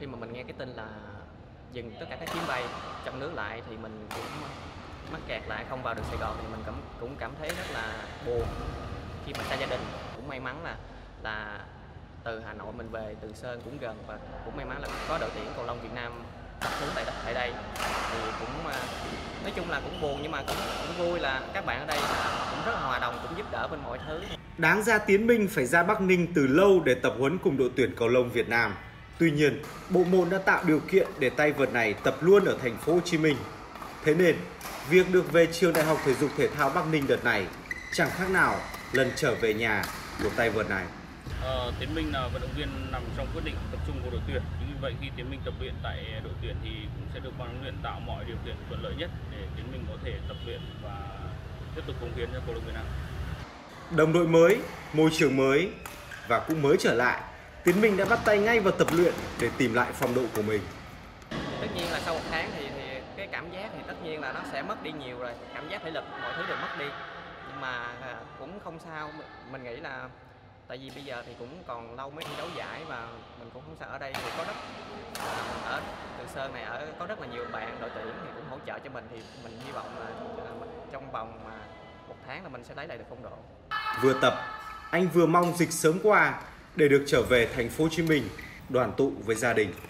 khi mà mình nghe cái tin là dừng tất cả các chuyến bay trong nước lại thì mình cũng mắc kẹt lại không vào được Sài Gòn, thì mình cũng cảm thấy rất là buồn khi mà xa gia đình. Cũng may mắn là từ Hà Nội mình về Từ Sơn cũng gần, và cũng may mắn là có đội tuyển cầu lông Việt Nam tập huấn tại đây, thì cũng nói chung là cũng buồn nhưng mà cũng vui là các bạn ở đây cũng rất hòa đồng, cũng giúp đỡ bên mọi thứ. Đáng ra Tiến Minh phải ra Bắc Ninh từ lâu để tập huấn cùng đội tuyển cầu lông Việt Nam. Tuy nhiên, bộ môn đã tạo điều kiện để tay vợt này tập luôn ở thành phố Hồ Chí Minh. Thế nên, việc được về trường Đại học Thể dục Thể thao Bắc Ninh đợt này chẳng khác nào lần trở về nhà của tay vợt này. Tiến Minh là vận động viên nằm trong quyết định tập trung của đội tuyển. Vì vậy khi Tiến Minh tập luyện tại đội tuyển thì cũng sẽ được ban huấn luyện tạo mọi điều kiện thuận lợi nhất để Tiến Minh có thể tập luyện và tiếp tục cống hiến cho cầu lông Việt Nam. Đồng đội mới, môi trường mới và cũng mới trở lại, Tiến Minh đã bắt tay ngay vào tập luyện để tìm lại phong độ của mình. Tất nhiên là sau một tháng thì cái cảm giác thì tất nhiên là nó sẽ mất đi nhiều rồi, cảm giác thể lực mọi thứ đều mất đi. Nhưng mà cũng không sao, mình nghĩ là tại vì bây giờ thì cũng còn lâu mới đi đấu giải và mình cũng không sao. Ở đây thì có rất ở Từ Sơn này có rất là nhiều bạn đội tuyển thì cũng hỗ trợ cho mình, thì mình hy vọng là trong vòng một tháng là mình sẽ lấy lại được phong độ. Vừa tập, anh vừa mong dịch sớm qua để được trở về thành phố Hồ Chí Minh đoàn tụ với gia đình.